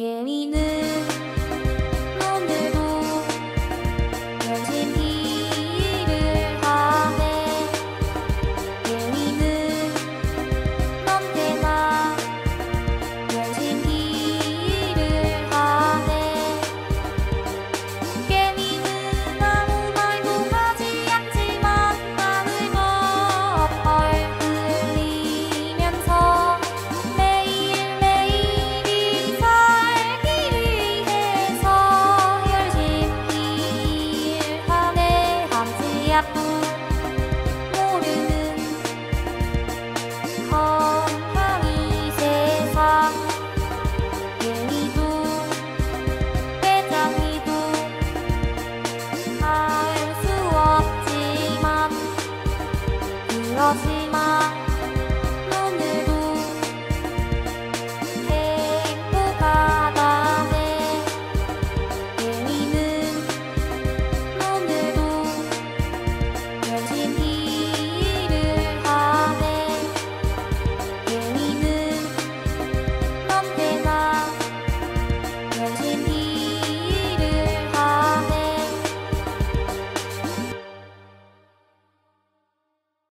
que vine.